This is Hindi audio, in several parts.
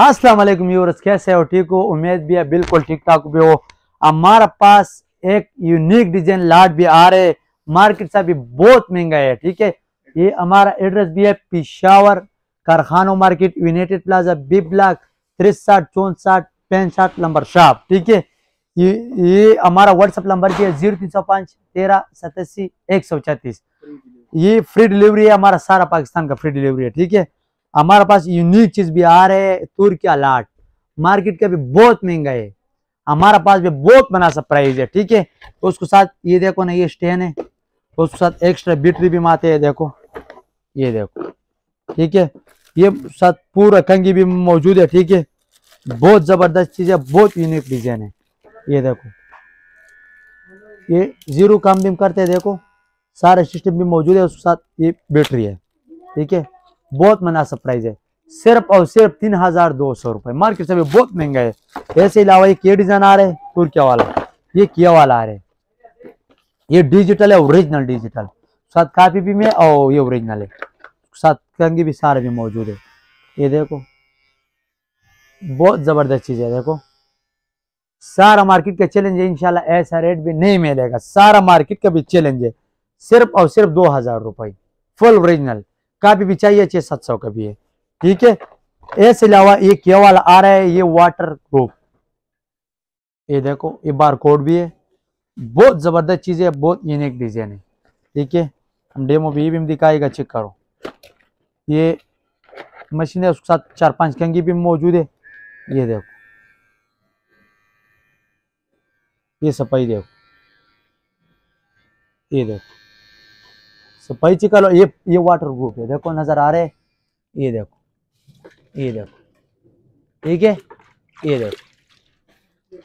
अस्सलाम वालेकुम व्यूअर्स, कैसे हो? ठीक हो? उम्मीद भी है बिल्कुल ठीक ठाक भी हो। हमारे पास एक यूनिक डिजाइन लाट भी आ रहे, मार्केट से अभी बहुत महंगा है। ठीक है, ये हमारा एड्रेस भी है Peshawar Karkhano market, United Plaza, B block, 63 64 65 number shop. ठीक है, ये हमारा व्हाट्सअप नंबर भी है 0305 13 87 134। ये फ्री डिलीवरी है, हमारा सारा पाकिस्तान का फ्री डिलीवरी है। ठीक है, हमारे पास यूनिक चीज भी आ रहे है, तुर्किया लाट मार्केट का भी बहुत महंगा है, हमारे पास भी बहुत मनासा प्राइस है। ठीक है, तो उसके साथ ये देखो ना, ये स्टैंड है, तो उसके साथ एक्स्ट्रा बैटरी भी माते है, देखो ये देखो। ठीक है, ये साथ पूरा कंगी भी मौजूद है। ठीक है, बहुत जबरदस्त चीज है, बहुत यूनिक डिजाइन है। ये देखो, ये जीरो काम भी करते है, देखो सारा सिस्टम भी मौजूद है, उसके साथ ये बैटरी है। ठीक है, बहुत मुनासिब प्राइस है, सिर्फ और सिर्फ 3200 रुपए। मार्केट से भी बहुत महंगा है। ऐसे अलावा ये क्या डिजाइन आ रहा है, तुर्किया वाला, ये किया वाला आ रहा है, ये डिजिटल है, ओरिजिनल डिजिटल, साथ कापी भी में, और ये ओरिजिनल है, साथ कंगी भी सारे भी मौजूद है। ये देखो बहुत जबरदस्त चीज है, देखो सारा मार्केट का चैलेंज है, इंशाल्लाह ऐसा रेट भी नहीं मिलेगा, सारा मार्केट का भी चैलेंज है, सिर्फ और सिर्फ 2000 रुपये, फुल ओरिजिनल। काफी भी चाहिए 600-700 का भी है। ठीक है, इसके अलावा ये क्या वाला आ रहा है, ये वाटर प्रूफ, ये देखो ये बार कोड भी है, बहुत जबरदस्त चीज है, बहुत यूनिक डिजाइन है। ठीक है, हम डेमो भी दिखाएगा, चेक करो, ये मशीन है, उसके साथ 4-5 कंगी भी मौजूद है। ये देखो, ये सफाई देखो, ये देखो सफाई चेक करो, ये वाटर प्रूफ है, देखो नजर आ रहे, ये देखो, ये देखो। ठीक है, ये देखो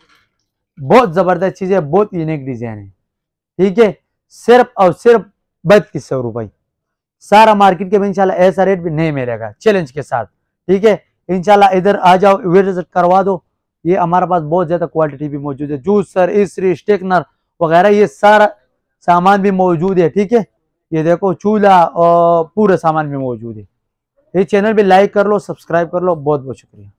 बहुत जबरदस्त चीज है, बहुत यूनिक डिजाइन है। ठीक है, सिर्फ और सिर्फ 3200 रुपये, सारा मार्केट के भी इंशाल्लाह ऐसा रेट भी नहीं मिलेगा, चैलेंज के साथ। ठीक है, इंशाल्लाह इधर आ जाओ, विजिट करवा दो। ये हमारे पास बहुत ज्यादा क्वालिटी भी मौजूद है, जूसर, इस्त्री, स्टेकनर वगैरह, ये सारा सामान भी मौजूद है। ठीक है, ये देखो चूल्हा और पूरा सामान भी मौजूद है। ये चैनल भी लाइक कर लो, सब्सक्राइब कर लो, बहुत बहुत शुक्रिया।